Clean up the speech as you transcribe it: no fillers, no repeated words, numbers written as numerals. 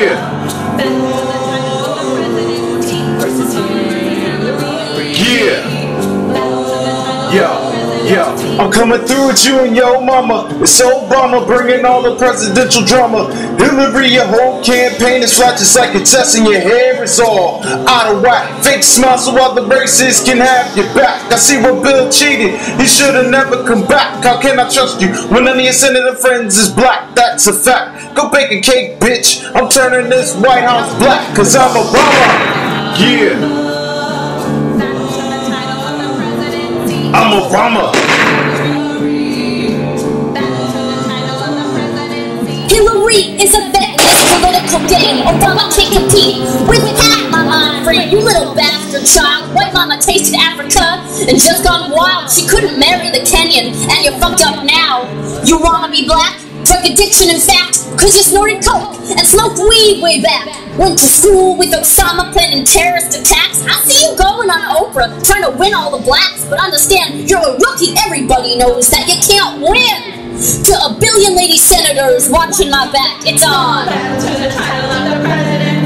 here. Yeah. Yeah. Yeah. I'm coming through with you and your mama. It's Obama bringing all the presidential drama. Hillary, your whole campaign is flat just like a test and your hair is all out of whack. Fake smile so other races can have your back. I see where Bill cheated. He should have never come back. How can I trust you when none of your senator friends is black? That's a fact. Go bake a cake, bitch. I'm turning this White House black because I'm Obama. Yeah. I'm Obama. Hillary is a vet in this political game. Obama can't compete with that, my mind friend. You little bastard child. White mama tasted Africa and just gone wild. She couldn't marry the Kenyan, and you're fucked up now. You wanna be black? Drug addiction, in fact, cause you snorted coke and smoked weed way back. Went to school with Osama planning terrorist attacks. I see you going on Oprah trying to win all the blacks, but understand you're a rookie. Everybody knows that you can't win. To a billion lady senators watching my back, it's on.